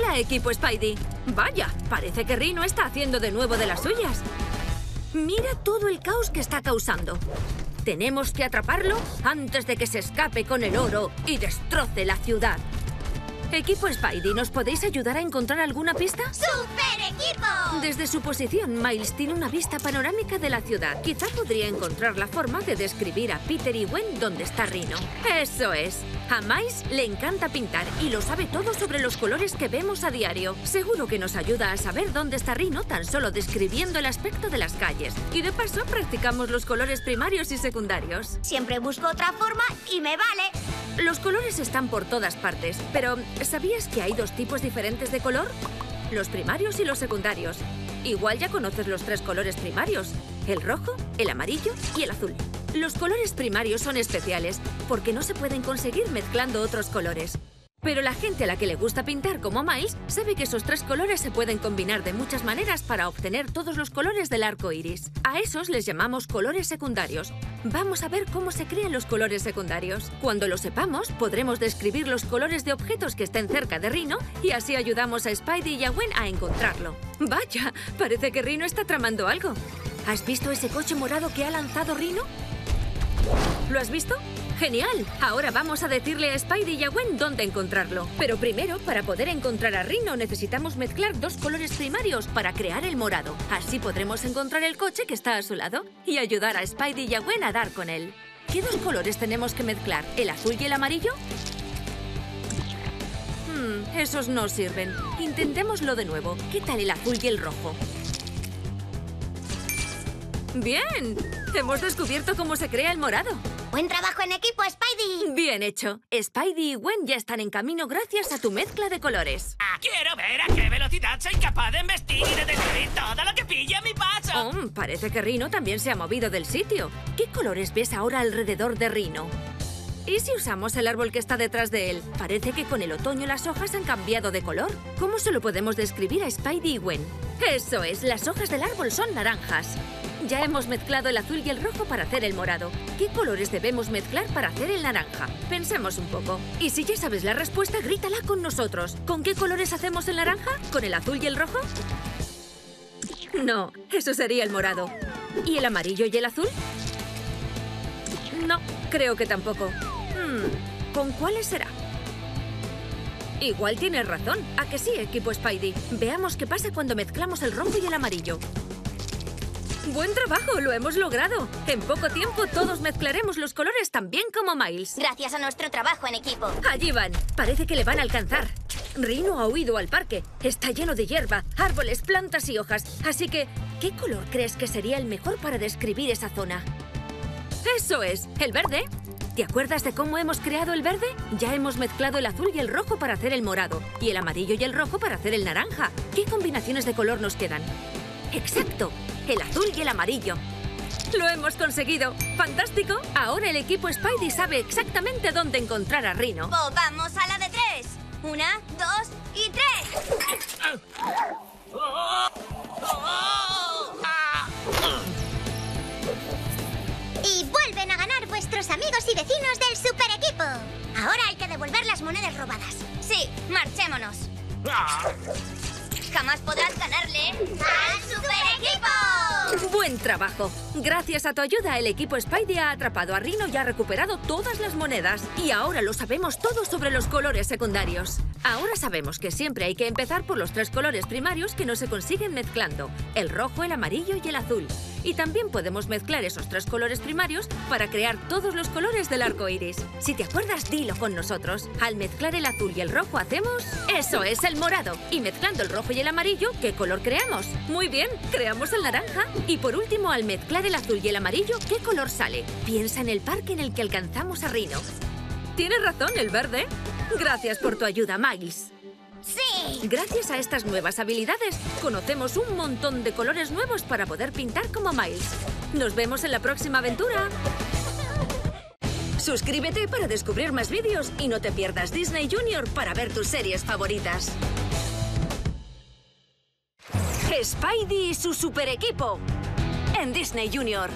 Hola, equipo Spidey. Vaya, parece que Rhino está haciendo de nuevo de las suyas. Mira todo el caos que está causando. Tenemos que atraparlo antes de que se escape con el oro y destroce la ciudad. Equipo Spidey, ¿nos podéis ayudar a encontrar alguna pista? ¡Super equipo! Desde su posición, Miles tiene una vista panorámica de la ciudad. Quizá podría encontrar la forma de describir a Peter y Gwen dónde está Rhino. ¡Eso es! A Miles le encanta pintar y lo sabe todo sobre los colores que vemos a diario. Seguro que nos ayuda a saber dónde está Rhino tan solo describiendo el aspecto de las calles. Y de paso, practicamos los colores primarios y secundarios. Siempre busco otra forma y me vale. Los colores están por todas partes, pero... ¿sabías que hay dos tipos diferentes de color? Los primarios y los secundarios. Igual ya conoces los tres colores primarios: el rojo, el amarillo y el azul. Los colores primarios son especiales porque no se pueden conseguir mezclando otros colores. Pero la gente a la que le gusta pintar como Miles sabe que esos tres colores se pueden combinar de muchas maneras para obtener todos los colores del arco iris. A esos les llamamos colores secundarios. Vamos a ver cómo se crean los colores secundarios. Cuando lo sepamos, podremos describir los colores de objetos que estén cerca de Rhino y así ayudamos a Spidey y a Gwen a encontrarlo. Vaya, parece que Rhino está tramando algo. ¿Has visto ese coche morado que ha lanzado Rhino? ¿Lo has visto? ¡Genial! Ahora vamos a decirle a Spidey y a Gwen dónde encontrarlo. Pero primero, para poder encontrar a Rhino, necesitamos mezclar dos colores primarios para crear el morado. Así podremos encontrar el coche que está a su lado y ayudar a Spidey y a Gwen a dar con él. ¿Qué dos colores tenemos que mezclar? ¿El azul y el amarillo? Esos no sirven. Intentémoslo de nuevo. ¿Qué tal el azul y el rojo? ¡Bien! Hemos descubierto cómo se crea el morado. ¡Buen trabajo en equipo, Spidey! ¡Bien hecho! Spidey y Gwen ya están en camino gracias a tu mezcla de colores. ¡Quiero ver a qué velocidad soy capaz de embestir y de destruir todo lo que pille a mi paso! Oh, parece que Rhino también se ha movido del sitio. ¿Qué colores ves ahora alrededor de Rhino? ¿Y si usamos el árbol que está detrás de él? Parece que con el otoño las hojas han cambiado de color. ¿Cómo se lo podemos describir a Spidey y Gwen? ¡Eso es! Las hojas del árbol son naranjas. Ya hemos mezclado el azul y el rojo para hacer el morado. ¿Qué colores debemos mezclar para hacer el naranja? Pensemos un poco. Y si ya sabes la respuesta, grítala con nosotros. ¿Con qué colores hacemos el naranja? ¿Con el azul y el rojo? No, eso sería el morado. ¿Y el amarillo y el azul? No, creo que tampoco. ¿Con cuáles será? Igual tienes razón. ¿A que sí, equipo Spidey? Veamos qué pasa cuando mezclamos el rojo y el amarillo. ¡Buen trabajo! ¡Lo hemos logrado! En poco tiempo todos mezclaremos los colores tan bien como Miles. Gracias a nuestro trabajo en equipo. Allí van. Parece que le van a alcanzar. Rhino ha huido al parque. Está lleno de hierba, árboles, plantas y hojas. Así que, ¿qué color crees que sería el mejor para describir esa zona? ¡Eso es! ¿El verde? ¿Te acuerdas de cómo hemos creado el verde? Ya hemos mezclado el azul y el rojo para hacer el morado. Y el amarillo y el rojo para hacer el naranja. ¿Qué combinaciones de color nos quedan? ¡Exacto! El azul y el amarillo. ¡Lo hemos conseguido! ¡Fantástico! Ahora el equipo Spidey sabe exactamente dónde encontrar a Rhino. ¡Vamos a la de tres! ¡Una, dos y tres! Y vuelven a ganar vuestros amigos y vecinos del super equipo. Ahora hay que devolver las monedas robadas. Sí, marchémonos. Jamás podrás ganarle al super equipo. Buen trabajo. Gracias a tu ayuda, el equipo Spidey ha atrapado a Rhino y ha recuperado todas las monedas. Y ahora lo sabemos todo sobre los colores secundarios. Ahora sabemos que siempre hay que empezar por los tres colores primarios que no se consiguen mezclando: el rojo, el amarillo y el azul. Y también podemos mezclar esos tres colores primarios para crear todos los colores del arco iris. Si te acuerdas, dilo con nosotros. Al mezclar el azul y el rojo hacemos... ¡eso es, el morado! Y mezclando el rojo y el amarillo, ¿qué color creamos? Muy bien, creamos el naranja. Y por último, al mezclar el azul y el amarillo, ¿qué color sale? Piensa en el parque en el que alcanzamos a Rhino. Tienes razón, el verde. Gracias por tu ayuda, Miles. ¡Sí! Gracias a estas nuevas habilidades, conocemos un montón de colores nuevos para poder pintar como Miles. ¡Nos vemos en la próxima aventura! Suscríbete para descubrir más vídeos y no te pierdas Disney Junior para ver tus series favoritas. Spidey y su Superequipo en Disney Junior.